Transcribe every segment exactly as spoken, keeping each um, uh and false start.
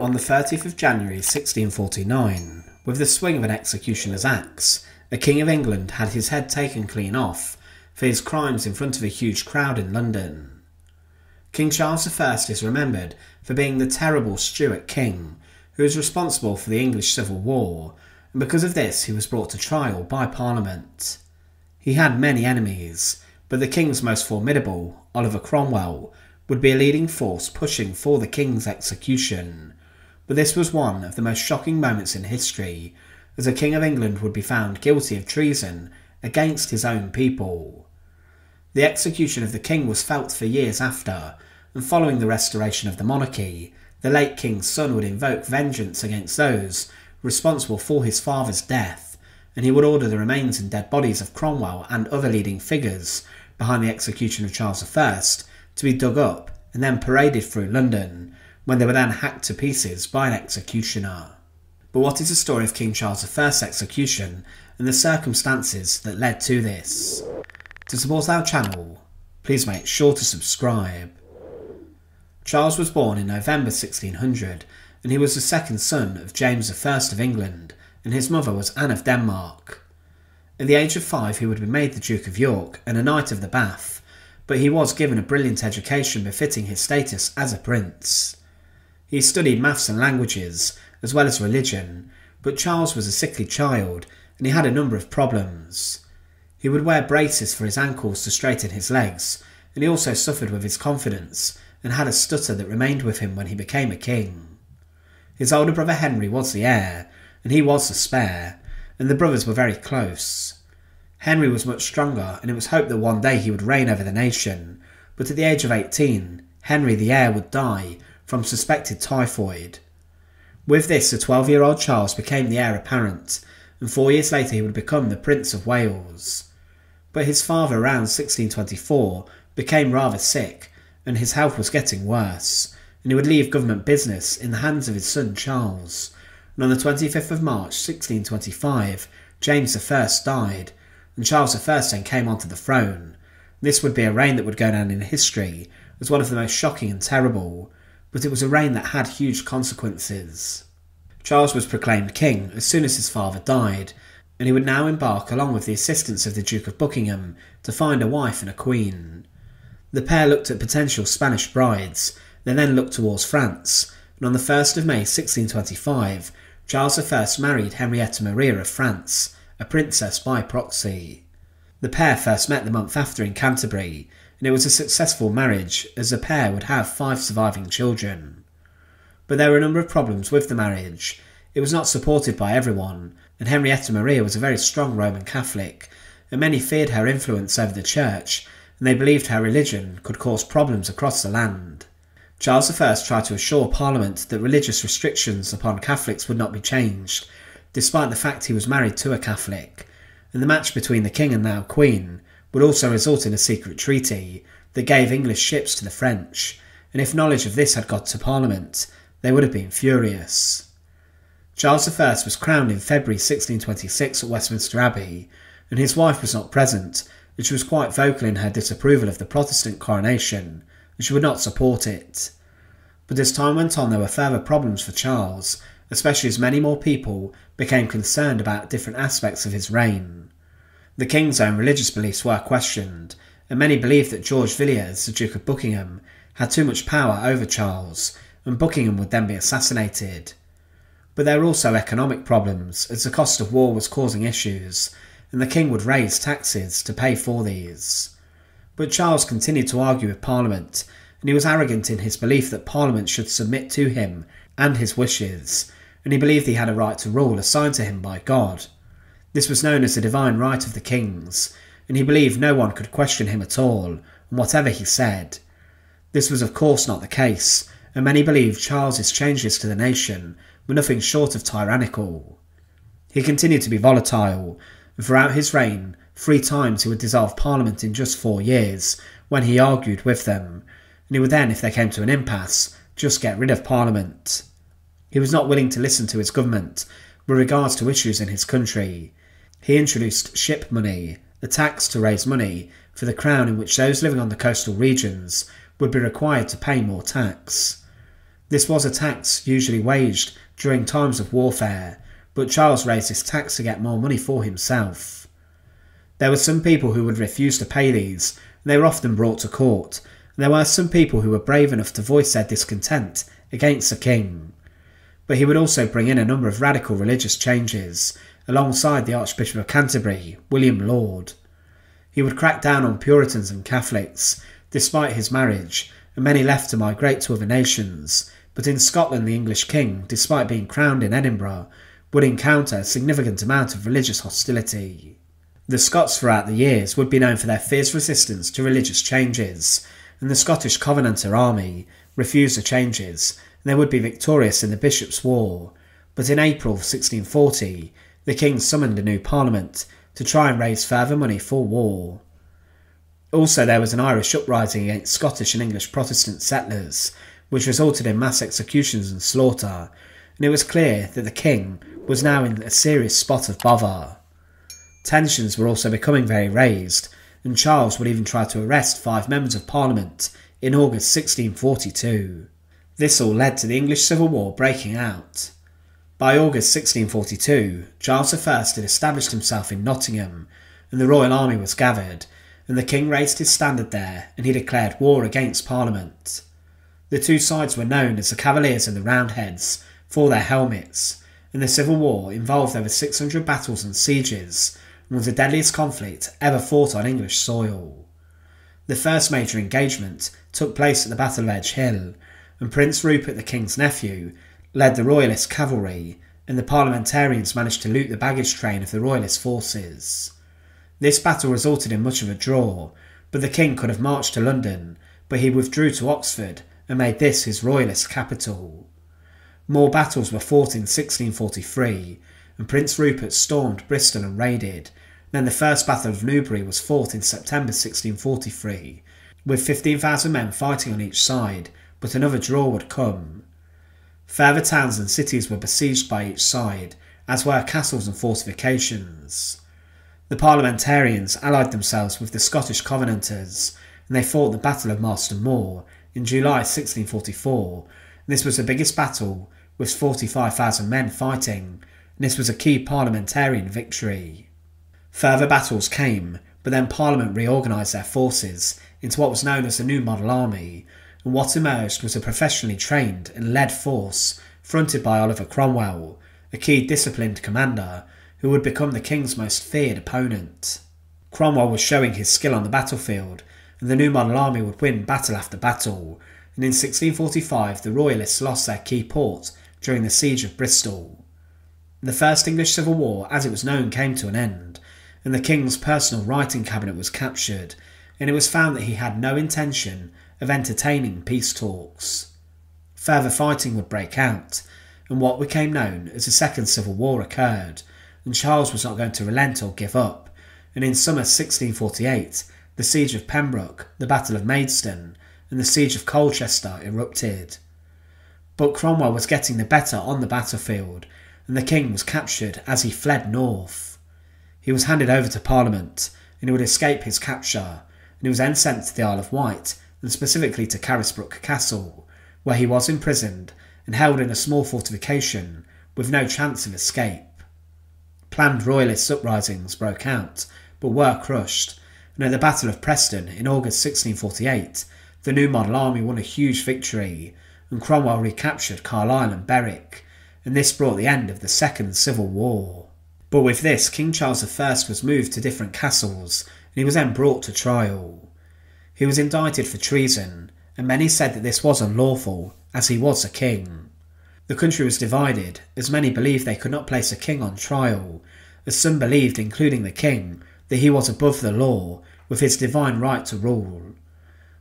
on the thirtieth of January sixteen forty-nine, with the swing of an executioner's axe, the King of England had his head taken clean off for his crimes in front of a huge crowd in London. King Charles the First is remembered for being the terrible Stuart king who was responsible for the English Civil War, and because of this he was brought to trial by Parliament. He had many enemies, but the king's most formidable, Oliver Cromwell, would be a leading force pushing for the king's execution, but this was one of the most shocking moments in history, as the King of England would be found guilty of treason against his own people. The execution of the king was felt for years after, and following the restoration of the monarchy, the late king's son would invoke vengeance against those responsible for his father's death, and he would order the remains and dead bodies of Cromwell and other leading figures behind the execution of Charles the First to be dug up and then paraded through London, when they were then hacked to pieces by an executioner. But what is the story of King Charles the First's execution and the circumstances that led to this? To support our channel, please make sure to subscribe. Charles was born in November sixteen hundred, and he was the second son of James the First of England, and his mother was Anne of Denmark. At the age of five he would be made the Duke of York and a Knight of the Bath, but he was given a brilliant education befitting his status as a prince. He studied maths and languages, as well as religion, but Charles was a sickly child and he had a number of problems. He would wear braces for his ankles to straighten his legs, and he also suffered with his confidence and had a stutter that remained with him when he became a king. His older brother Henry was the heir, and he was the spare, and the brothers were very close. Henry was much stronger, and it was hoped that one day he would reign over the nation, but at the age of eighteen, Henry the heir would die from suspected typhoid. With this, the twelve-year-old Charles became the heir apparent, and four years later he would become the Prince of Wales. But his father, around sixteen twenty-four, became rather sick, and his health was getting worse, and he would leave government business in the hands of his son Charles, and on the twenty-fifth of March sixteen twenty-five, James the First died, and Charles the First then came onto the throne. This would be a reign that would go down in history as one of the most shocking and terrible, but it was a reign that had huge consequences. Charles was proclaimed king as soon as his father died, and he would now embark along with the assistance of the Duke of Buckingham to find a wife and a queen. The pair looked at potential Spanish brides, they then looked towards France, and on the first of May sixteen twenty-five, Charles the First married Henrietta Maria of France, a princess by proxy. The pair first met the month after in Canterbury, and it was a successful marriage, as the pair would have five surviving children. But there were a number of problems with the marriage. It was not supported by everyone, and Henrietta Maria was a very strong Roman Catholic, and many feared her influence over the church, and they believed her religion could cause problems across the land. Charles the First tried to assure Parliament that religious restrictions upon Catholics would not be changed, despite the fact he was married to a Catholic, and the match between the king and now queen would also result in a secret treaty that gave English ships to the French, and if knowledge of this had got to Parliament, they would have been furious. Charles the First was crowned in February sixteen twenty-six at Westminster Abbey, and his wife was not present, and she was quite vocal in her disapproval of the Protestant coronation, and she would not support it. But as time went on there were further problems for Charles, especially as many more people became concerned about different aspects of his reign. The king's own religious beliefs were questioned, and many believed that George Villiers, the Duke of Buckingham, had too much power over Charles, and Buckingham would then be assassinated. But there were also economic problems, as the cost of war was causing issues, and the king would raise taxes to pay for these. But Charles continued to argue with Parliament, and he was arrogant in his belief that Parliament should submit to him and his wishes, and he believed he had a right to rule assigned to him by God. This was known as the divine right of the kings, and he believed no one could question him at all, and whatever he said. This was of course not the case, and many believed Charles's changes to the nation were nothing short of tyrannical. He continued to be volatile, and throughout his reign, three times he would dissolve Parliament in just four years, when he argued with them, and he would then, if they came to an impasse, just get rid of Parliament. He was not willing to listen to his government with regards to issues in his country. He introduced ship money, a tax to raise money for the crown in which those living on the coastal regions would be required to pay more tax. This was a tax usually waged during times of warfare, but Charles raised this tax to get more money for himself. There were some people who would refuse to pay these, and they were often brought to court, and there were some people who were brave enough to voice their discontent against the king. But he would also bring in a number of radical religious changes, alongside the Archbishop of Canterbury, William Laud. He would crack down on Puritans and Catholics, despite his marriage, and many left to migrate to other nations, but in Scotland the English king, despite being crowned in Edinburgh, would encounter a significant amount of religious hostility. The Scots throughout the years would be known for their fierce resistance to religious changes, and the Scottish Covenanter army refused the changes, and they would be victorious in the Bishop's War, but in April of sixteen forty, the king summoned a new parliament to try and raise further money for war. Also, there was an Irish uprising against Scottish and English Protestant settlers, which resulted in mass executions and slaughter, and it was clear that the king was now in a serious spot of bother. Tensions were also becoming very raised, and Charles would even try to arrest five members of Parliament in August sixteen forty-two. This all led to the English Civil War breaking out. By August sixteen forty-two, Charles the First had established himself in Nottingham, and the Royal Army was gathered, and the king raised his standard there, and he declared war against Parliament. The two sides were known as the Cavaliers and the Roundheads for their helmets, and the Civil War involved over six hundred battles and sieges, and was the deadliest conflict ever fought on English soil. The first major engagement took place at the Battle of Edge Hill, and Prince Rupert, the king's nephew, led the Royalist cavalry, and the Parliamentarians managed to loot the baggage train of the Royalist forces. This battle resulted in much of a draw, but the king could have marched to London, but he withdrew to Oxford and made this his Royalist capital. More battles were fought in sixteen forty-three, and Prince Rupert stormed Bristol and raided. Then the First Battle of Newbury was fought in September sixteen forty-three, with fifteen thousand men fighting on each side, but another draw would come. Further towns and cities were besieged by each side, as were castles and fortifications. The Parliamentarians allied themselves with the Scottish Covenanters, and they fought the Battle of Marston Moor in July sixteen forty-four, and this was the biggest battle, with forty-five thousand men fighting, and this was a key Parliamentarian victory. Further battles came, but then Parliament reorganised their forces into what was known as the New Model Army, and what emerged was a professionally trained and led force fronted by Oliver Cromwell, a key disciplined commander who would become the king's most feared opponent. Cromwell was showing his skill on the battlefield, and the New Model Army would win battle after battle, and in sixteen forty-five the Royalists lost their key port during the Siege of Bristol. The First English Civil War, as it was known, came to an end, and the king's personal writing cabinet was captured, and it was found that he had no intention of entertaining peace talks. Further fighting would break out, and what became known as the Second Civil War occurred, and Charles was not going to relent or give up, and in summer sixteen forty-eight the Siege of Pembroke, the Battle of Maidstone, and the Siege of Colchester erupted. But Cromwell was getting the better on the battlefield, and the king was captured as he fled north. He was handed over to Parliament, and he would escape his capture, and he was then sent to the Isle of Wight, and specifically to Carisbrooke Castle, where he was imprisoned and held in a small fortification with no chance of escape. Planned Royalist uprisings broke out, but were crushed, and at the Battle of Preston in August sixteen forty-eight, the New Model Army won a huge victory, and Cromwell recaptured Carlisle and Berwick, and this brought the end of the Second Civil War. But with this, King Charles the First was moved to different castles, and he was then brought to trial. He was indicted for treason, and many said that this was unlawful, as he was a king. The country was divided, as many believed they could not place a king on trial, as some believed, including the king, that he was above the law, with his divine right to rule.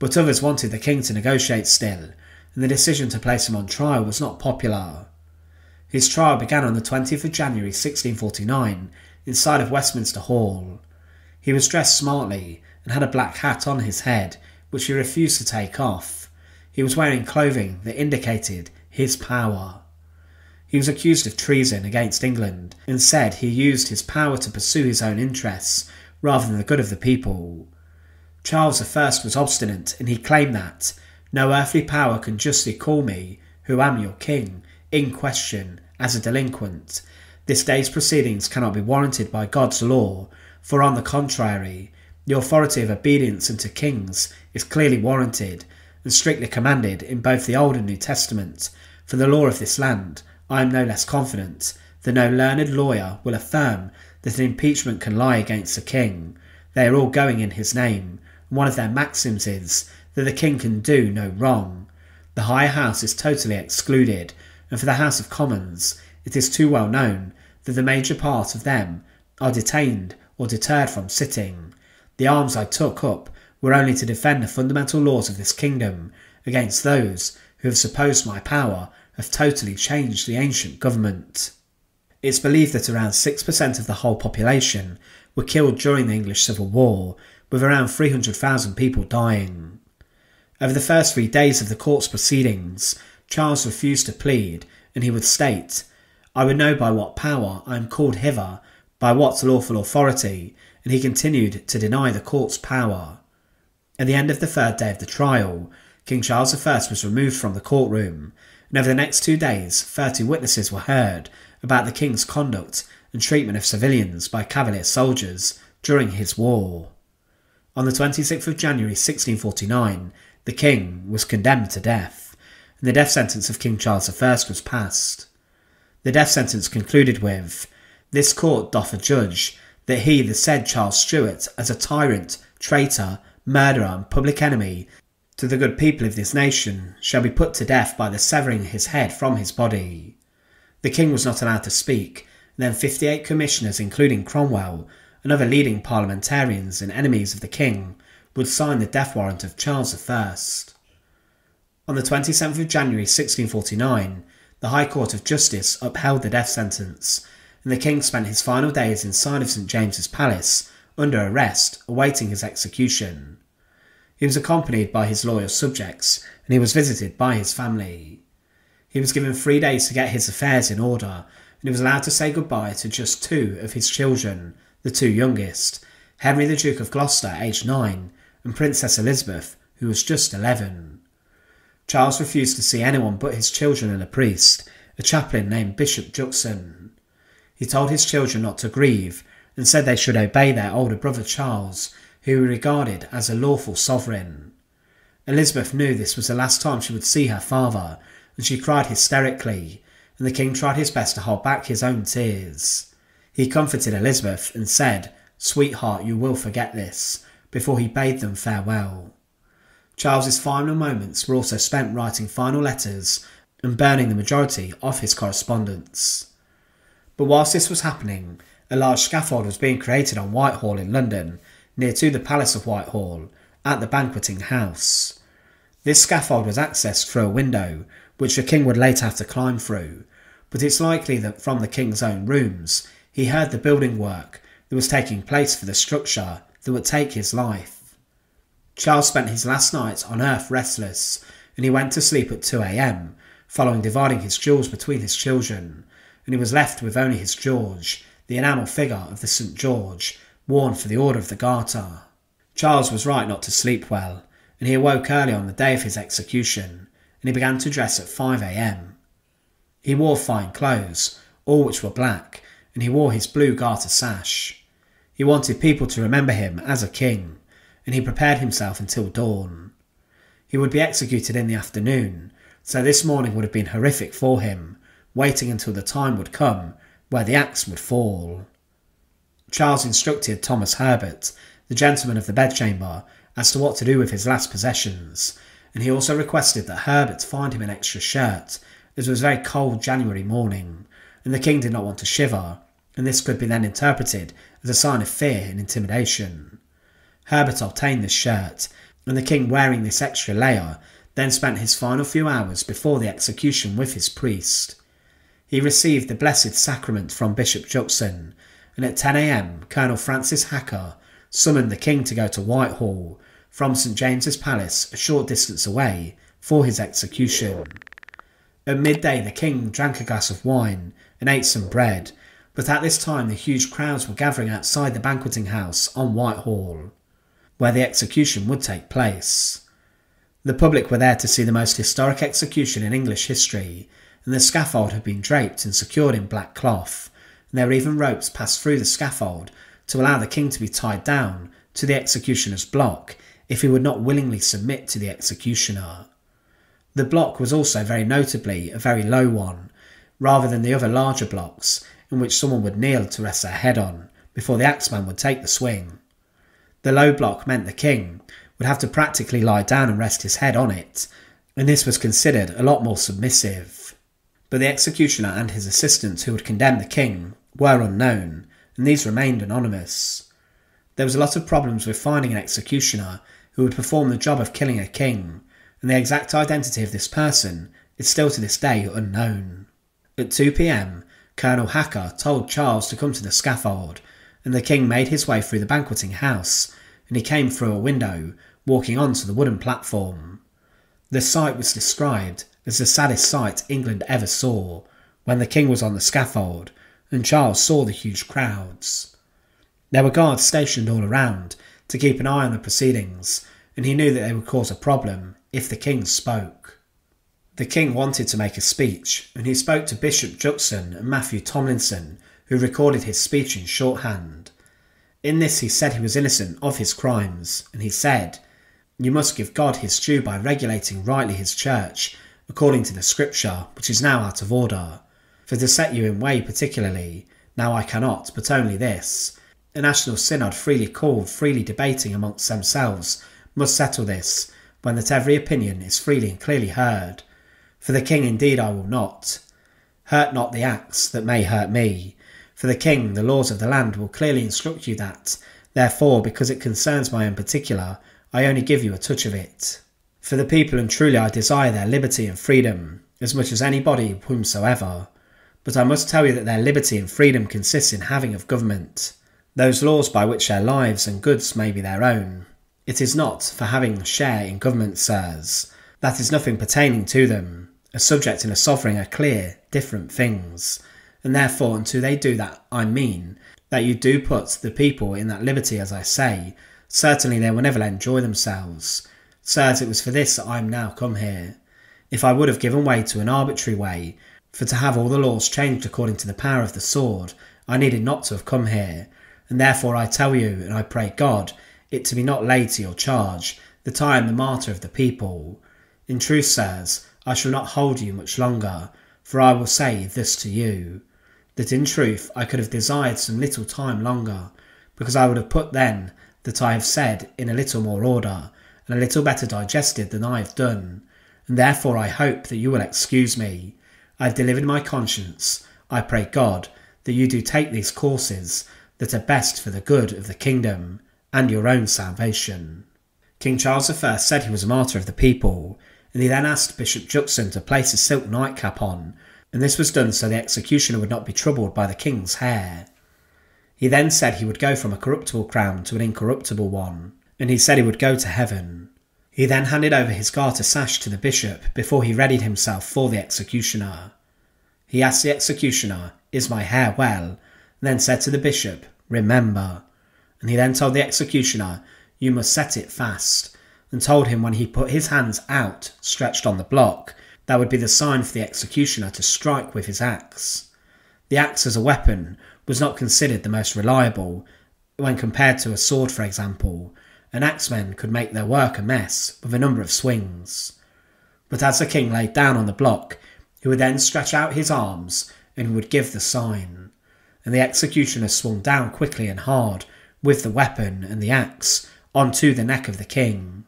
But others wanted the king to negotiate still, and the decision to place him on trial was not popular. His trial began on the twentieth of January sixteen forty-nine, inside of Westminster Hall. He was dressed smartly, and had a black hat on his head, which he refused to take off. He was wearing clothing that indicated his power. He was accused of treason against England, and said he used his power to pursue his own interests rather than the good of the people. Charles the First was obstinate, and he claimed that, "No earthly power can justly call me, who am your king, in question as a delinquent. This day's proceedings cannot be warranted by God's law, for on the contrary, the authority of obedience unto kings is clearly warranted, and strictly commanded in both the Old and New Testament, for the law of this land, I am no less confident, that no learned lawyer will affirm that an impeachment can lie against a king. They are all going in his name, and one of their maxims is that the king can do no wrong. The High House is totally excluded, and for the House of Commons, it is too well known that the major part of them are detained or deterred from sitting. The arms I took up were only to defend the fundamental laws of this kingdom against those who have supposed my power have totally changed the ancient government. It's believed that around six percent of the whole population were killed during the English Civil War, with around three hundred thousand people dying. Over the first three days of the court's proceedings, Charles refused to plead, and he would state, "I would know by what power I am called hither, by what lawful authority," and he continued to deny the court's power. At the end of the third day of the trial, King Charles the First was removed from the courtroom, and over the next two days, thirty witnesses were heard about the king's conduct and treatment of civilians by cavalier soldiers during his war. On the twenty-sixth of January sixteen forty-nine, the king was condemned to death, and the death sentence of King Charles the First was passed. The death sentence concluded with, "This court doth adjudge that he, the said Charles Stuart, as a tyrant, traitor, murderer, and public enemy to the good people of this nation, shall be put to death by the severing his head from his body." The king was not allowed to speak, and then fifty-eight commissioners, including Cromwell, and other leading parliamentarians and enemies of the king, would sign the death warrant of Charles the First. On the twenty-seventh of January sixteen forty-nine, the High Court of Justice upheld the death sentence, and the king spent his final days inside of St James's Palace, under arrest, awaiting his execution. He was accompanied by his loyal subjects, and he was visited by his family. He was given three days to get his affairs in order, and he was allowed to say goodbye to just two of his children, the two youngest, Henry the Duke of Gloucester, aged nine, and Princess Elizabeth, who was just eleven. Charles refused to see anyone but his children and a priest, a chaplain named Bishop Juxon. He told his children not to grieve, and said they should obey their older brother Charles, who he regarded as a lawful sovereign. Elizabeth knew this was the last time she would see her father, and she cried hysterically, and the king tried his best to hold back his own tears. He comforted Elizabeth and said, "Sweetheart, you will forget this," before he bade them farewell. Charles's final moments were also spent writing final letters and burning the majority of his correspondence. But whilst this was happening, a large scaffold was being created on Whitehall in London, near to the Palace of Whitehall, at the Banqueting House. This scaffold was accessed through a window, which the king would later have to climb through, but it's likely that from the king's own rooms he heard the building work that was taking place for the structure that would take his life. Charles spent his last night on earth restless, and he went to sleep at two a m, following dividing his jewels between his children, and he was left with only his George, the enamel figure of the St George, worn for the Order of the Garter. Charles was right not to sleep well, and he awoke early on the day of his execution, and he began to dress at five a m. He wore fine clothes, all which were black, and he wore his blue garter sash. He wanted people to remember him as a king, and he prepared himself until dawn. He would be executed in the afternoon, so this morning would have been horrific for him, waiting until the time would come where the axe would fall. Charles instructed Thomas Herbert, the gentleman of the bedchamber, as to what to do with his last possessions, and he also requested that Herbert find him an extra shirt, as it was a very cold January morning, and the king did not want to shiver, and this could be then interpreted as a sign of fear and intimidation. Herbert obtained this shirt, and the king, wearing this extra layer, then spent his final few hours before the execution with his priest. He received the Blessed Sacrament from Bishop Juxon, and at ten a m Colonel Francis Hacker summoned the king to go to Whitehall, from St James's Palace, a short distance away, for his execution. At midday the king drank a glass of wine and ate some bread, but at this time the huge crowds were gathering outside the Banqueting House on Whitehall, where the execution would take place. The public were there to see the most historic execution in English history, and the scaffold had been draped and secured in black cloth, and there were even ropes passed through the scaffold to allow the king to be tied down to the executioner's block if he would not willingly submit to the executioner. The block was also very notably a very low one, rather than the other larger blocks in which someone would kneel to rest their head on before the axeman would take the swing. The low block meant the king would have to practically lie down and rest his head on it, and this was considered a lot more submissive. But the executioner and his assistants who would condemn the king were unknown, and these remained anonymous. There was a lot of problems with finding an executioner who would perform the job of killing a king, and the exact identity of this person is still to this day unknown. At two p m, Colonel Hacker told Charles to come to the scaffold, and the king made his way through the banqueting house, and he came through a window, walking onto the wooden platform. The sight was described as the saddest sight England ever saw, when the king was on the scaffold, and Charles saw the huge crowds. There were guards stationed all around to keep an eye on the proceedings, and he knew that they would cause a problem if the king spoke. The king wanted to make a speech, and he spoke to Bishop Juxon and Matthew Tomlinson, who recorded his speech in shorthand. In this he said he was innocent of his crimes, and he said, "You must give God his due by regulating rightly his church, according to the scripture, which is now out of order. For to set you in way particularly, now I cannot, but only this. A national synod freely called, freely debating amongst themselves, must settle this, when that every opinion is freely and clearly heard. For the king indeed I will not. Hurt not the axe that may hurt me. For the king, the laws of the land will clearly instruct you that, therefore, because it concerns my own particular, I only give you a touch of it. For the people, and truly I desire their liberty and freedom, as much as anybody whomsoever. But I must tell you that their liberty and freedom consists in having of government those laws by which their lives and goods may be their own. It is not for having share in government, sirs. That is nothing pertaining to them. A subject and a sovereign are clear, different things. And therefore until they do that, I mean, that you do put the people in that liberty as I say, certainly they will never enjoy themselves. Sirs, it was for this that I am now come here. If I would have given way to an arbitrary way, for to have all the laws changed according to the power of the sword, I needed not to have come here, and therefore I tell you, and I pray God, it to be not laid to your charge, that I am the martyr of the people. In truth, sirs, I shall not hold you much longer, for I will say this to you, that in truth I could have desired some little time longer, because I would have put then that I have said in a little more order, and a little better digested than I have done, and therefore I hope that you will excuse me. I have delivered my conscience. I pray God that you do take these courses that are best for the good of the kingdom and your own salvation." King Charles the First said he was a martyr of the people, and he then asked Bishop Juxon to place his silk nightcap on, and this was done so the executioner would not be troubled by the king's hair. He then said he would go from a corruptible crown to an incorruptible one, and he said he would go to heaven. He then handed over his garter sash to the bishop before he readied himself for the executioner. He asked the executioner, "Is my hair well?" and then said to the bishop, "Remember." And he then told the executioner, "You must set it fast," and told him when he put his hands out, stretched on the block, that would be the sign for the executioner to strike with his axe. The axe as a weapon was not considered the most reliable when compared to a sword, for example, and axemen could make their work a mess with a number of swings. But as the king laid down on the block, he would then stretch out his arms and would give the sign, and the executioner swung down quickly and hard with the weapon and the axe onto the neck of the king.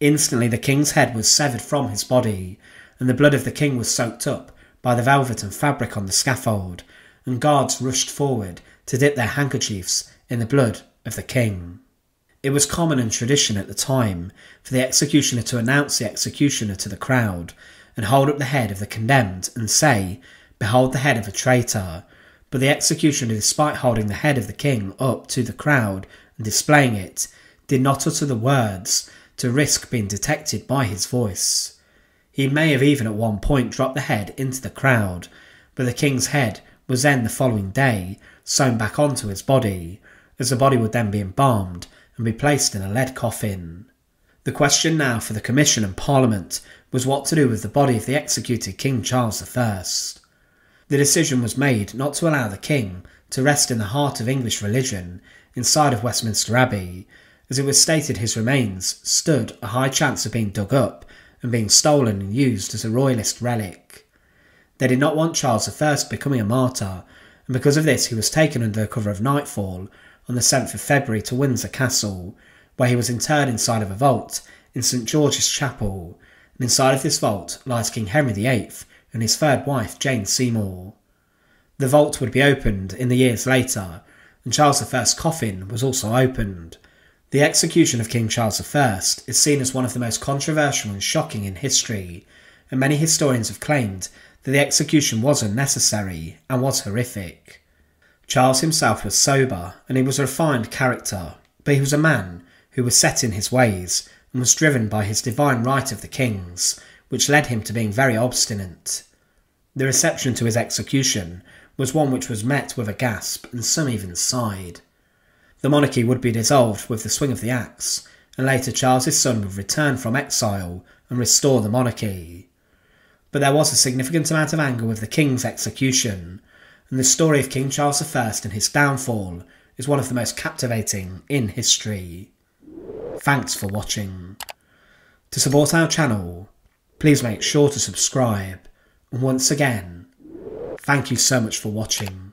Instantly the king's head was severed from his body, and the blood of the king was soaked up by the velvet and fabric on the scaffold, and guards rushed forward to dip their handkerchiefs in the blood of the king. It was common and tradition at the time for the executioner to announce the executioner to the crowd, and hold up the head of the condemned and say, "Behold the head of a traitor," but the executioner, despite holding the head of the king up to the crowd and displaying it, did not utter the words, to risk being detected by his voice. He may have even at one point dropped the head into the crowd, but the king's head was then the following day sewn back onto his body, as the body would then be embalmed and be placed in a lead coffin. The question now for the Commission and Parliament was what to do with the body of the executed King Charles the First. The decision was made not to allow the King to rest in the heart of English religion inside of Westminster Abbey, as it was stated his remains stood a high chance of being dug up and being stolen and used as a royalist relic. They did not want Charles the First becoming a martyr, and because of this he was taken under the cover of nightfall on the seventh of February to Windsor Castle, where he was interred inside of a vault in St George's Chapel, and inside of this vault lies King Henry the Eighth and his third wife Jane Seymour. The vault would be opened in the years later, and Charles the First's coffin was also opened. The execution of King Charles the First is seen as one of the most controversial and shocking in history, and many historians have claimed that the execution was unnecessary and was horrific. Charles himself was sober and he was a refined character, but he was a man who was set in his ways and was driven by his divine right of the kings, which led him to being very obstinate. The reception to his execution was one which was met with a gasp and some even sighed. The monarchy would be dissolved with the swing of the axe, and later Charles's son would return from exile and restore the monarchy. But there was a significant amount of anger with the king's execution, and the story of King Charles the First and his downfall is one of the most captivating in history. Thanks for watching. To support our channel, please make sure to subscribe, and once again, thank you so much for watching.